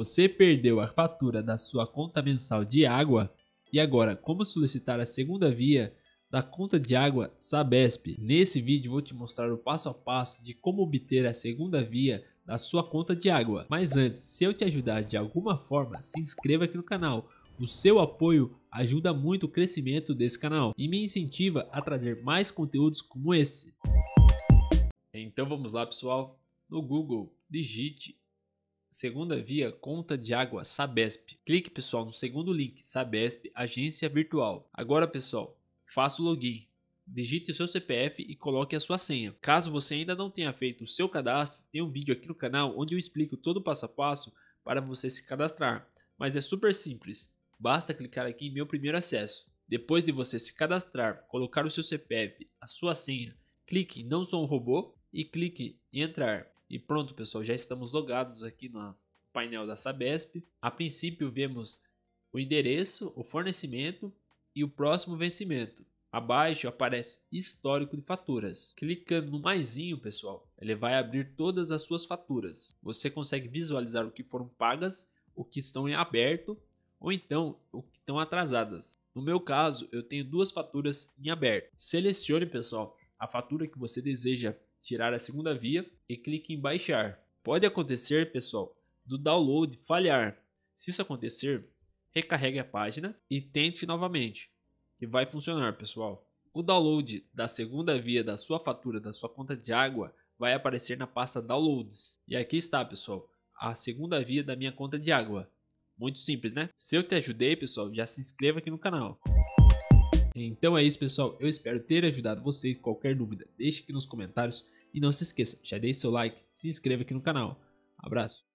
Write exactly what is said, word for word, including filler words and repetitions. Você perdeu a fatura da sua conta mensal de água? E agora, como solicitar a segunda via da conta de água Sabesp? Nesse vídeo vou te mostrar o passo a passo de como obter a segunda via da sua conta de água. Mas antes, se eu te ajudar de alguma forma, se inscreva aqui no canal. O seu apoio ajuda muito o crescimento desse canal e me incentiva a trazer mais conteúdos como esse. Então vamos lá, pessoal. No Google, digite segunda via conta de água Sabesp. Clique, pessoal, no segundo link, Sabesp agência virtual. Agora, pessoal, faça o login. Digite o seu C P F e coloque a sua senha. Caso você ainda não tenha feito o seu cadastro, tem um vídeo aqui no canal onde eu explico todo o passo a passo para você se cadastrar. Mas é super simples. Basta clicar aqui em meu primeiro acesso. Depois de você se cadastrar, colocar o seu C P F, a sua senha, clique em não sou um robô e clique em entrar. E pronto, pessoal, já estamos logados aqui no painel da Sabesp. A princípio vemos o endereço, o fornecimento e o próximo vencimento. Abaixo aparece histórico de faturas. Clicando no maisinho, pessoal, ele vai abrir todas as suas faturas. Você consegue visualizar o que foram pagas, o que estão em aberto ou então o que estão atrasadas. No meu caso, eu tenho duas faturas em aberto. Selecione, pessoal, a fatura que você deseja tirar a segunda via e clique em baixar. Pode acontecer, pessoal, do download falhar. Se isso acontecer, recarregue a página e tente novamente, que vai funcionar, pessoal. O download da segunda via da sua fatura da sua conta de água vai aparecer na pasta downloads. E aqui está, pessoal, a segunda via da minha conta de água. Muito simples, né? Se eu te ajudei, pessoal, já se inscreva aqui no canal. Então é isso, pessoal. Eu espero ter ajudado vocês. Qualquer dúvida, deixe aqui nos comentários. E não se esqueça, já deixe seu like, se inscreva aqui no canal. Abraço.